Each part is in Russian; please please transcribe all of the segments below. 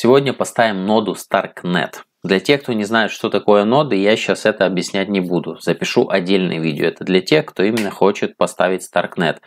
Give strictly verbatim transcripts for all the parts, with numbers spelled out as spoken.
Сегодня поставим ноду StarkNet. Для тех, кто не знает, что такое ноды, я сейчас это объяснять не буду. Запишу отдельное видео. Это для тех, кто именно хочет поставить StarkNet.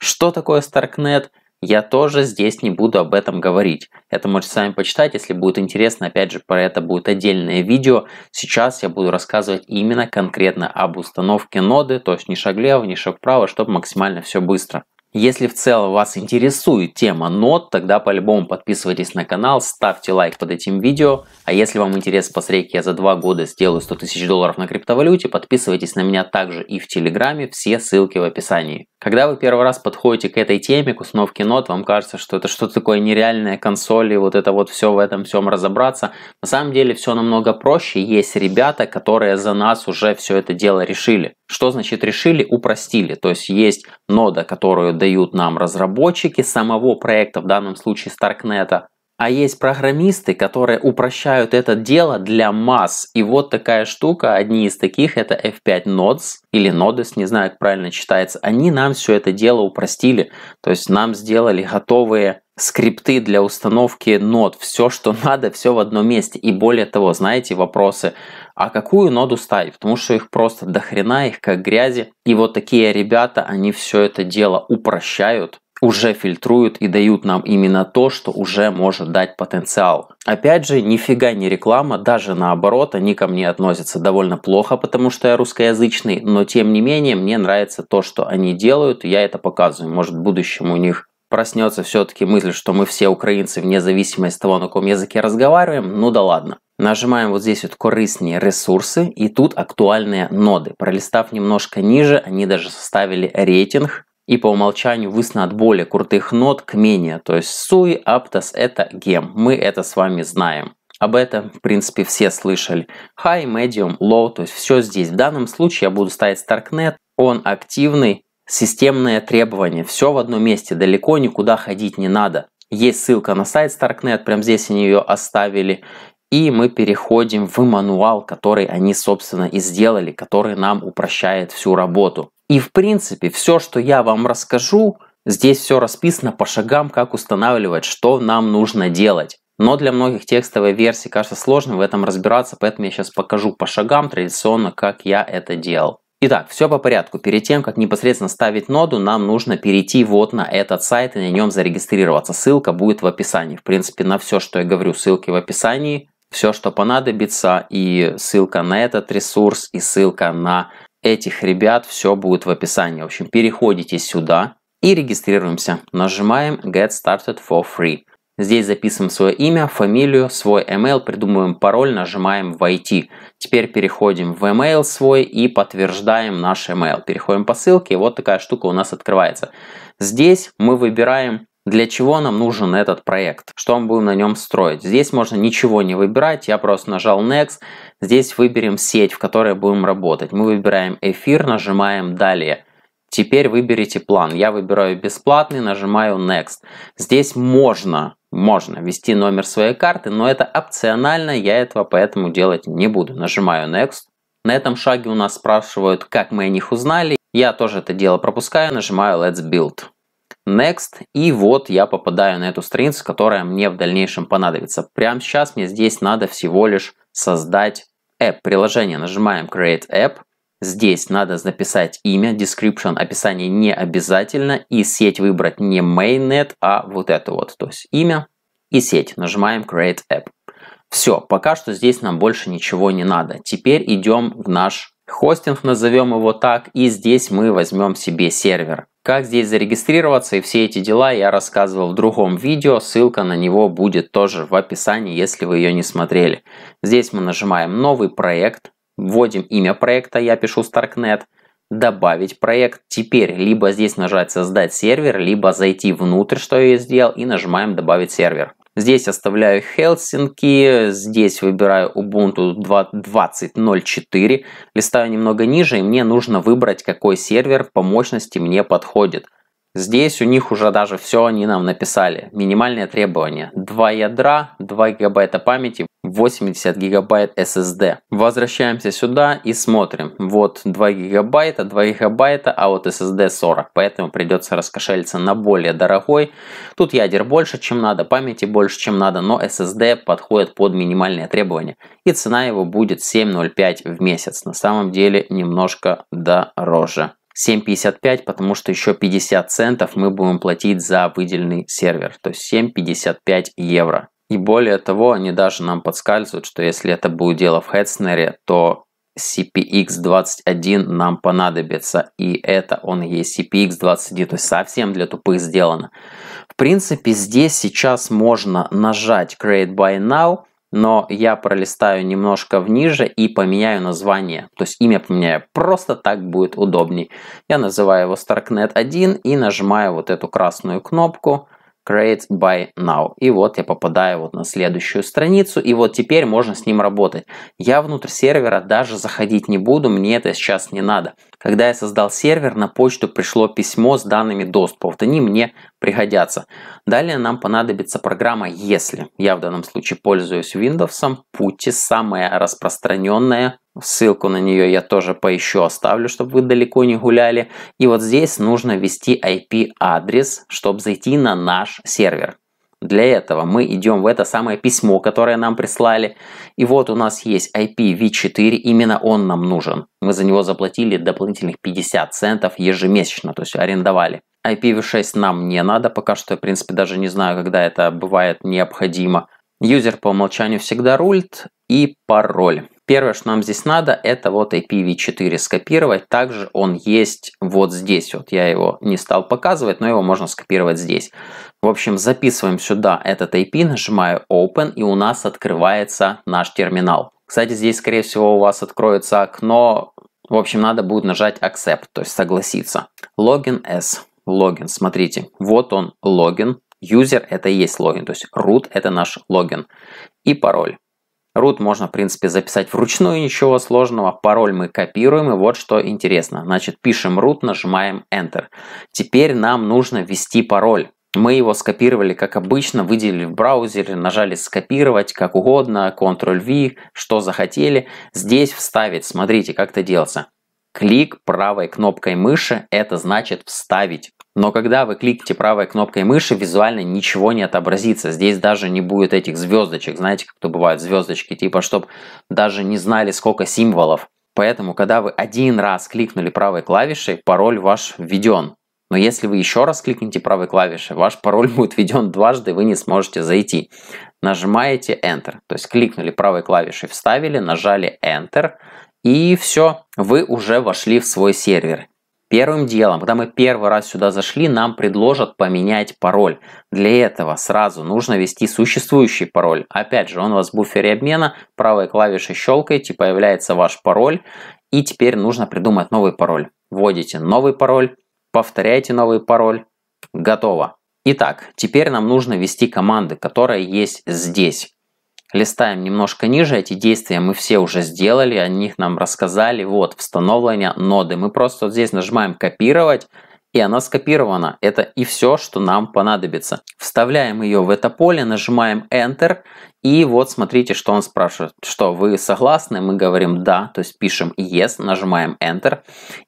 Что такое StarkNet? Я тоже здесь не буду об этом говорить. Это можете сами почитать, если будет интересно. Опять же, про это будет отдельное видео. Сейчас я буду рассказывать именно конкретно об установке ноды. То есть ни шаг влево, ни шаг вправо, чтобы максимально все быстро. Если в целом вас интересует тема нод, тогда по-любому подписывайтесь на канал, ставьте лайк под этим видео. А если вам интересно посмотреть, как я за два года сделаю сто тысяч долларов на криптовалюте, подписывайтесь на меня также и в Телеграме, все ссылки в описании. Когда вы первый раз подходите к этой теме, к установке нод, вам кажется, что это что-то такое нереальное, консоли, вот это вот все, в этом всем разобраться. На самом деле все намного проще, есть ребята, которые за нас уже все это дело решили. Что значит решили? Упростили. То есть есть нода, которую дают нам разработчики самого проекта, в данном случае StarkNet, а есть программисты, которые упрощают это дело для масс. И вот такая штука, одни из таких, это эф пять нодс или nodes, не знаю, как правильно читается. Они нам все это дело упростили, то есть нам сделали готовые скрипты для установки нод, все, что надо, все в одном месте. И более того, знаете, вопросы, а какую ноду ставить? Потому что их просто дохрена, их как грязи. И вот такие ребята, они все это дело упрощают, уже фильтруют и дают нам именно то, что уже может дать потенциал. Опять же, нифига не реклама, даже наоборот, они ко мне относятся довольно плохо, потому что я русскоязычный, но тем не менее, мне нравится то, что они делают, я это показываю. Может, в будущем у них проснется все-таки мысль, что мы все украинцы, вне зависимости от того, на каком языке разговариваем, ну да ладно. Нажимаем вот здесь вот корыстные ресурсы, и тут актуальные ноды. Пролистав немножко ниже, они даже составили рейтинг, и по умолчанию выяснено от более крутых нод к менее. То есть эс ю ай, APTOS — это гем. Мы это с вами знаем. Об этом, в принципе, все слышали. High, medium, low, то есть все здесь. В данном случае я буду ставить StarkNet. Он активный. Системные требования. Все в одном месте. Далеко никуда ходить не надо. Есть ссылка на сайт StarkNet. Прямо здесь они ее оставили. И мы переходим в мануал, который они, собственно, и сделали. Который нам упрощает всю работу. И в принципе, все, что я вам расскажу, здесь все расписано по шагам, как устанавливать, что нам нужно делать. Но для многих текстовой версии кажется сложным в этом разбираться, поэтому я сейчас покажу по шагам традиционно, как я это делал. Итак, все по порядку. Перед тем, как непосредственно ставить ноду, нам нужно перейти вот на этот сайт и на нем зарегистрироваться. Ссылка будет в описании. В принципе, на все, что я говорю, ссылки в описании. Все, что понадобится, и ссылка на этот ресурс, и ссылка на этих ребят, все будет в описании. В общем, переходите сюда и регистрируемся. Нажимаем Get Started for Free. Здесь записываем свое имя, фамилию, свой email, придумываем пароль, нажимаем «Войти». Теперь переходим в email свой и подтверждаем наш email. Переходим по ссылке, и вот такая штука у нас открывается. Здесь мы выбираем, для чего нам нужен этот проект, что мы будем на нем строить. Здесь можно ничего не выбирать, я просто нажал Next. Здесь выберем сеть, в которой будем работать. Мы выбираем эфир, нажимаем «Далее». Теперь выберите план. Я выбираю бесплатный, нажимаю Next. Здесь можно, можно ввести номер своей карты, но это опционально, я этого поэтому делать не буду. Нажимаю Next. На этом шаге у нас спрашивают, как мы о них узнали. Я тоже это дело пропускаю, нажимаю Let's Build. Next, и вот я попадаю на эту страницу, которая мне в дальнейшем понадобится. Прямо сейчас мне здесь надо всего лишь создать app, приложение. Нажимаем Create App. Здесь надо написать имя, description, описание не обязательно, и сеть выбрать не mainnet, а вот это вот, то есть имя и сеть. Нажимаем Create App. Все, пока что здесь нам больше ничего не надо. Теперь идем в наш хостинг, назовем его так, и здесь мы возьмем себе сервер. Как здесь зарегистрироваться и все эти дела я рассказывал в другом видео, ссылка на него будет тоже в описании, если вы ее не смотрели. Здесь мы нажимаем новый проект, вводим имя проекта, я пишу StarkNet, добавить проект. Теперь либо здесь нажать создать сервер, либо зайти внутрь, что я сделал, и нажимаем добавить сервер. Здесь оставляю Хельсинки, здесь выбираю Ubuntu двадцать ноль четыре, листаю немного ниже, и мне нужно выбрать, какой сервер по мощности мне подходит. Здесь у них уже даже все они нам написали. Минимальные требования. два ядра, два гигабайта памяти, восемьдесят гигабайт эс эс ди. Возвращаемся сюда и смотрим. Вот два гигабайта, два гигабайта, а вот эс эс ди сорок. Поэтому придется раскошелиться на более дорогой. Тут ядер больше, чем надо, памяти больше, чем надо, но эс эс ди подходит под минимальные требования. И цена его будет семь ноль пять в месяц. На самом деле немножко дороже. семь пятьдесят пять, потому что еще пятьдесят центов мы будем платить за выделенный сервер. То есть семь пятьдесят пять евро. И более того, они даже нам подсказывают, что если это будет дело в Hetzner, то си пи икс двадцать один нам понадобится. И это он и есть си пи икс двадцать один, то есть совсем для тупых сделано. В принципе, здесь сейчас можно нажать Create by Now, но я пролистаю немножко вниже и поменяю название. То есть имя поменяю, просто так будет удобней. Я называю его StarkNet один и нажимаю вот эту красную кнопку Create by Now. И вот я попадаю вот на следующую страницу, и вот теперь можно с ним работать. Я внутрь сервера даже заходить не буду, мне это сейчас не надо. Когда я создал сервер, на почту пришло письмо с данными доступа. Вот они мне пригодятся. Далее нам понадобится программа «Если». Я в данном случае пользуюсь Windows, Putty, самая распространенная. Ссылку на нее я тоже поищу, оставлю, чтобы вы далеко не гуляли. И вот здесь нужно ввести ай пи адрес, чтобы зайти на наш сервер. Для этого мы идем в это самое письмо, которое нам прислали. И вот у нас есть ай пи ви четыре, именно он нам нужен. Мы за него заплатили дополнительных пятьдесят центов ежемесячно, то есть арендовали. ай пи ви шесть нам не надо, пока что я, в принципе, даже не знаю, когда это бывает необходимо. Юзер по умолчанию всегда рулит и пароль. Первое, что нам здесь надо, это вот ай пи ви четыре скопировать. Также он есть вот здесь. Вот я его не стал показывать, но его можно скопировать здесь. В общем, записываем сюда этот ай пи, нажимаю Open, и у нас открывается наш терминал. Кстати, здесь, скорее всего, у вас откроется окно. В общем, надо будет нажать Accept, то есть согласиться. Login S. Логин. Смотрите, вот он логин. User – это и есть логин, то есть root – это наш логин. И пароль. Root можно, в принципе, записать вручную, ничего сложного. Пароль мы копируем, и вот что интересно. Значит, пишем root, нажимаем Enter. Теперь нам нужно ввести пароль. Мы его скопировали, как обычно, выделили в браузере, нажали «Скопировать», как угодно, контроль ви, что захотели. Здесь вставить, смотрите, как это делается. Клик правой кнопкой мыши, это значит «Вставить». Но когда вы кликните правой кнопкой мыши, визуально ничего не отобразится. Здесь даже не будет этих звездочек. Знаете, как-то бывают звездочки, типа, чтобы даже не знали, сколько символов. Поэтому, когда вы один раз кликнули правой клавишей, пароль ваш введен. Но если вы еще раз кликните правой клавишей, ваш пароль будет введен дважды, вы не сможете зайти. Нажимаете Enter. То есть кликнули правой клавишей, вставили, нажали Enter. И все, вы уже вошли в свой сервер. Первым делом, когда мы первый раз сюда зашли, нам предложат поменять пароль. Для этого сразу нужно ввести существующий пароль. Опять же, он у вас в буфере обмена, правой клавишей щелкаете, появляется ваш пароль. И теперь нужно придумать новый пароль. Вводите новый пароль, повторяйте новый пароль. Готово. Итак, теперь нам нужно ввести команды, которые есть здесь. Листаем немножко ниже, эти действия мы все уже сделали, о них нам рассказали. Вот, установление ноды. Мы просто вот здесь нажимаем «Копировать», и она скопирована. Это и все, что нам понадобится. Вставляем ее в это поле, нажимаем Enter, и вот смотрите, что он спрашивает. Что, вы согласны? Мы говорим «Да», то есть пишем «Yes», нажимаем Enter.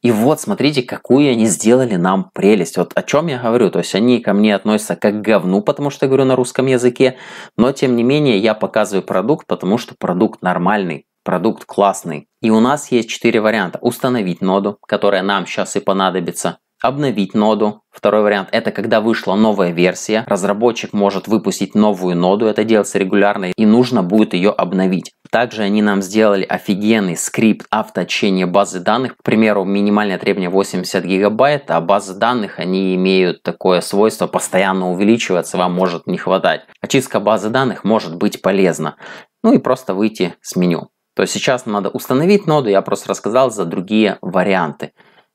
И вот, смотрите, какую они сделали нам прелесть. Вот о чем я говорю, то есть они ко мне относятся как к говну, потому что я говорю на русском языке, но тем не менее я показываю продукт, потому что продукт нормальный. Продукт классный. И у нас есть четыре варианта. Установить ноду, которая нам сейчас и понадобится. Обновить ноду. Второй вариант – это когда вышла новая версия. Разработчик может выпустить новую ноду, это делается регулярно, и нужно будет ее обновить. Также они нам сделали офигенный скрипт автоочищения базы данных. К примеру, минимальное требование восемьдесят гигабайт, а базы данных, они имеют такое свойство постоянно увеличиваться, вам может не хватать. Очистка базы данных может быть полезна. Ну и просто выйти с меню. То есть сейчас надо установить ноду, я просто рассказал за другие варианты.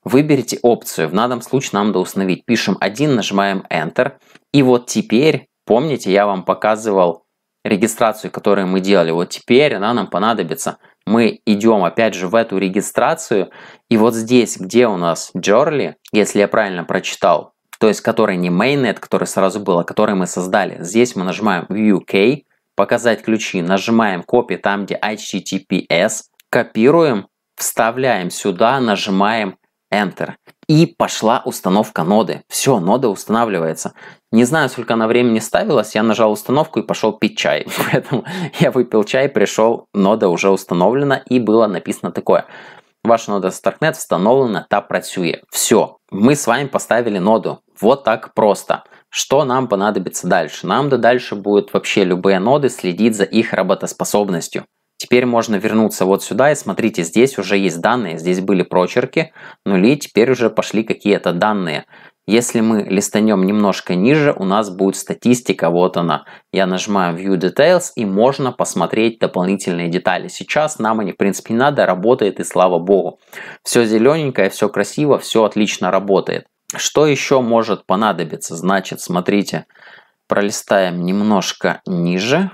Выберите опцию, в данном случае нам надо установить. Пишем один, нажимаем Enter. И вот теперь, помните, я вам показывал регистрацию, которую мы делали. Вот теперь она нам понадобится. Мы идем опять же в эту регистрацию. И вот здесь, где у нас Journal, если я правильно прочитал, то есть который не mainnet, который сразу был, а который мы создали. Здесь мы нажимаем View Key показать ключи, нажимаем копи там, где эйч ти ти пи эс, копируем, вставляем сюда, нажимаем Enter. И пошла установка ноды. Все, нода устанавливается. Не знаю, сколько она времени ставилась, я нажал установку и пошел пить чай. Поэтому я выпил чай, пришел, нода уже установлена, и было написано такое. Ваша нода StarkNet установлена та працює. Все, мы с вами поставили ноду. Вот так просто. Что нам понадобится дальше? Нам да дальше будут вообще любые ноды следить за их работоспособностью. Теперь можно вернуться вот сюда и смотрите, здесь уже есть данные, здесь были прочерки, нули, теперь уже пошли какие-то данные. Если мы листанем немножко ниже, у нас будет статистика, вот она. Я нажимаю View Details и можно посмотреть дополнительные детали. Сейчас нам они в принципе не надо, работает и слава богу. Все зелененькое, все красиво, все отлично работает. Что еще может понадобиться? Значит, смотрите, пролистаем немножко ниже.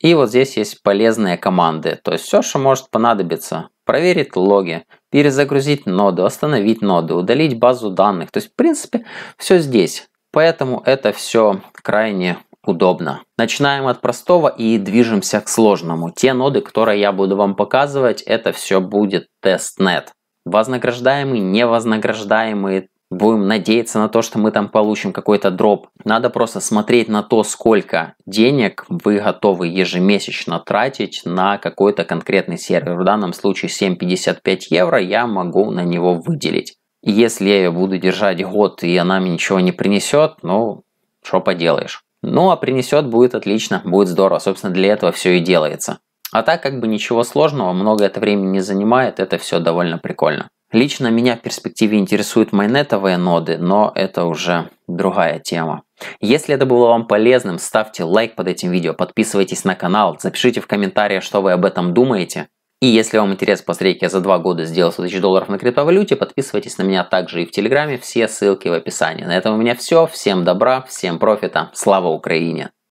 И вот здесь есть полезные команды, то есть все, что может понадобиться. Проверить логи, перезагрузить ноду, остановить ноду, удалить базу данных. То есть, в принципе, все здесь. Поэтому это все крайне удобно. Начинаем от простого и движемся к сложному. Те ноды, которые я буду вам показывать, это все будет тестнет. Вознаграждаемые, невознаграждаемые. Будем надеяться на то, что мы там получим какой-то дроп. Надо просто смотреть на то, сколько денег вы готовы ежемесячно тратить на какой-то конкретный сервер. В данном случае семь пятьдесят пять евро я могу на него выделить. И если я ее буду держать год и она мне ничего не принесет, ну, что поделаешь. Ну, а принесет будет отлично, будет здорово. Собственно, для этого все и делается. А так как бы ничего сложного, много это времени не занимает, это все довольно прикольно. Лично меня в перспективе интересуют майнетовые ноды, но это уже другая тема. Если это было вам полезным, ставьте лайк под этим видео, подписывайтесь на канал, запишите в комментариях, что вы об этом думаете. И если вам интересно посмотреть, я за два года сделал сто тысяч долларов на криптовалюте, подписывайтесь на меня также и в Телеграме, все ссылки в описании. На этом у меня все, всем добра, всем профита, слава Украине!